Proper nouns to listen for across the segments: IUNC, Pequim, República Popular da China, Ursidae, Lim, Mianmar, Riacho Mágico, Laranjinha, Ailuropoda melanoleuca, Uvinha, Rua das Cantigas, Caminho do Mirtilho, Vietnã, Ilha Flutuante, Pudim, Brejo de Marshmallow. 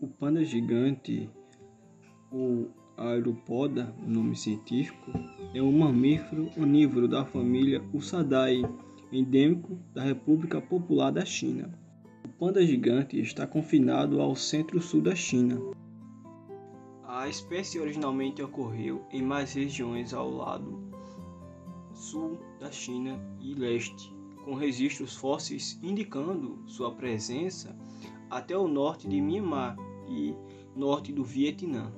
O panda gigante, ou Ailuropoda, nome científico, é um mamífero onívoro da família Ursidae, endêmico da República Popular da China. O panda gigante está confinado ao centro-sul da China. A espécie originalmente ocorreu em mais regiões ao lado sul da China e leste, com registros fósseis indicando sua presença até o norte de Mianmar e norte do Vietnã,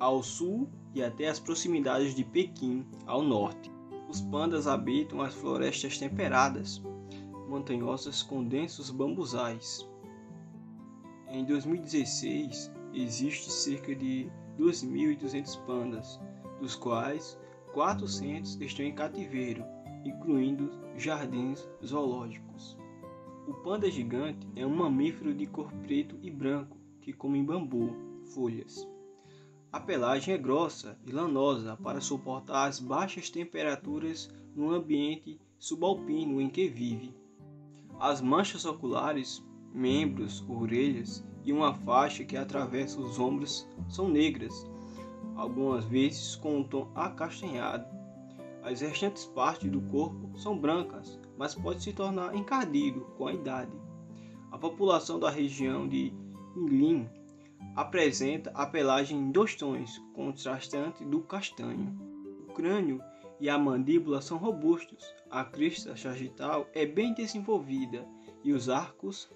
ao sul e até as proximidades de Pequim, ao norte. Os pandas habitam as florestas temperadas, montanhosas com densos bambuzais. Em 2016, existem cerca de 2.200 pandas, dos quais 400 estão em cativeiro, incluindo jardins zoológicos. O panda gigante é um mamífero de cor preto e branco que come bambu, folhas. A pelagem é grossa e lanosa para suportar as baixas temperaturas no ambiente subalpino em que vive. As manchas oculares, membros, orelhas e uma faixa que atravessa os ombros são negras, algumas vezes com um tom acastanhado. As restantes partes do corpo são brancas, mas pode se tornar encardido com a idade. A população da região de Lim apresenta a pelagem em dois tons, contrastante do castanho. O crânio e a mandíbula são robustos, a crista sagital é bem desenvolvida e os arcos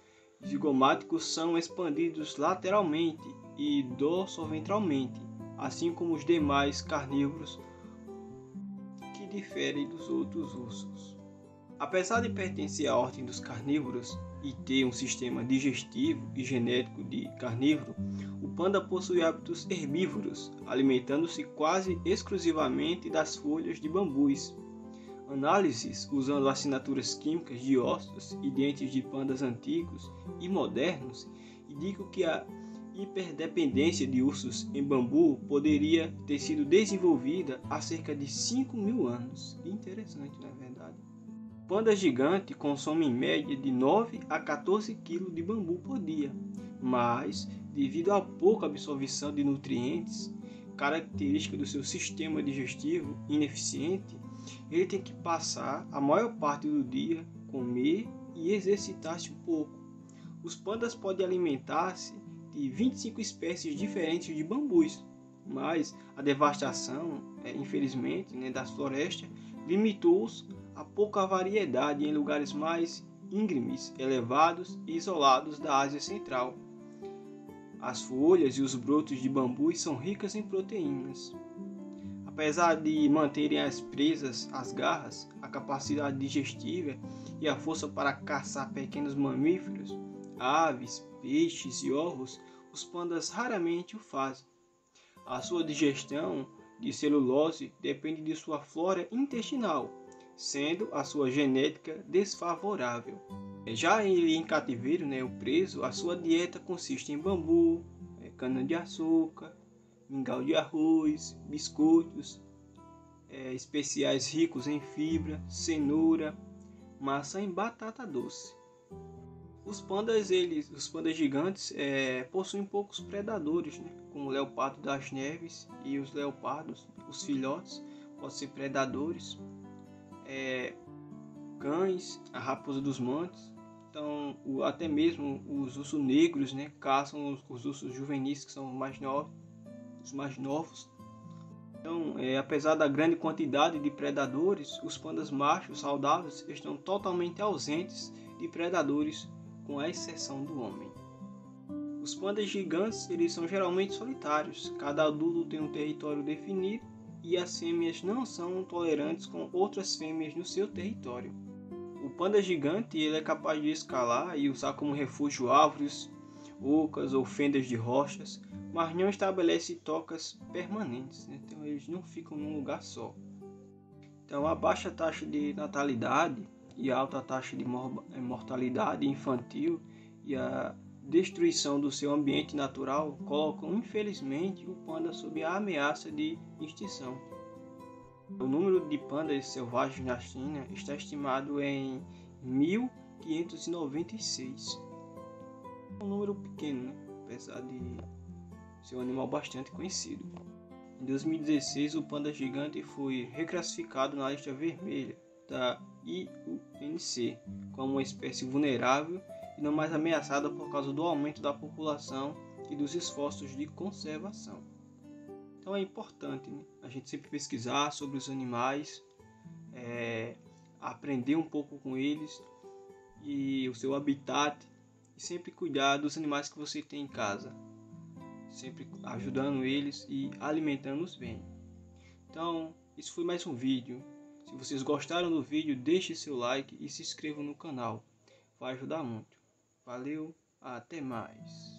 zigomáticos são expandidos lateralmente e dorsoventralmente, assim como os demais carnívoros, difere dos outros ursos. Apesar de pertencer à ordem dos carnívoros e ter um sistema digestivo e genético de carnívoro, o panda possui hábitos herbívoros, alimentando-se quase exclusivamente das folhas de bambus. Análises usando assinaturas químicas de ossos e dentes de pandas antigos e modernos indicam que a hiperdependência de ursos em bambu poderia ter sido desenvolvida há cerca de 5.000 anos. Interessante, na verdade. Panda gigante consome em média de 9 a 14 kg de bambu por dia, mas, devido à pouca absorção de nutrientes, característica do seu sistema digestivo ineficiente, ele tem que passar a maior parte do dia, comer e exercitar-se um pouco. Os pandas podem alimentar-se de 25 espécies diferentes de bambus, mas a devastação, infelizmente, das florestas limitou-os a pouca variedade em lugares mais íngremes, elevados e isolados da Ásia Central. As folhas e os brotos de bambus são ricas em proteínas. Apesar de manterem as presas, as garras, a capacidade digestiva e a força para caçar pequenos mamíferos, aves, peixes e ovos, os pandas raramente o fazem. A sua digestão de celulose depende de sua flora intestinal, sendo a sua genética desfavorável. Já ele em cativeiro, o preso, a sua dieta consiste em bambu, cana-de-açúcar, mingau de arroz, biscoitos, especiais ricos em fibra, cenoura, maçã e batata doce. Os pandas gigantes possuem poucos predadores, como o leopardo das neves, e os leopardos, os filhotes, podem ser predadores, cães, a raposa dos mantos, então, até mesmo os ursos negros caçam os ursos juvenis, que são os mais novos. Então, apesar da grande quantidade de predadores, os pandas machos saudáveis estão totalmente ausentes de predadores, com a exceção do homem. Os pandas gigantes eles são geralmente solitários, cada adulto tem um território definido e as fêmeas não são tolerantes com outras fêmeas no seu território. O panda gigante ele é capaz de escalar e usar como refúgio árvores, ocas ou fendas de rochas, mas não estabelece tocas permanentes, então eles não ficam num lugar só. Então a baixa taxa de natalidade e a alta taxa de mortalidade infantil e a destruição do seu ambiente natural colocam, infelizmente, o panda sob a ameaça de extinção. O número de pandas selvagens na China está estimado em 1.596. Um número pequeno, apesar de ser um animal bastante conhecido. Em 2016, o panda gigante foi reclassificado na lista vermelha da IUNC como uma espécie vulnerável e não mais ameaçada por causa do aumento da população e dos esforços de conservação. Então é importante, né, a gente sempre pesquisar sobre os animais, aprender um pouco com eles e o seu habitat, e sempre cuidar dos animais que você tem em casa, sempre ajudando eles e alimentando-os bem. Então, isso foi mais um vídeo. Se vocês gostaram do vídeo, deixe seu like e se inscreva no canal, vai ajudar muito. Valeu, até mais!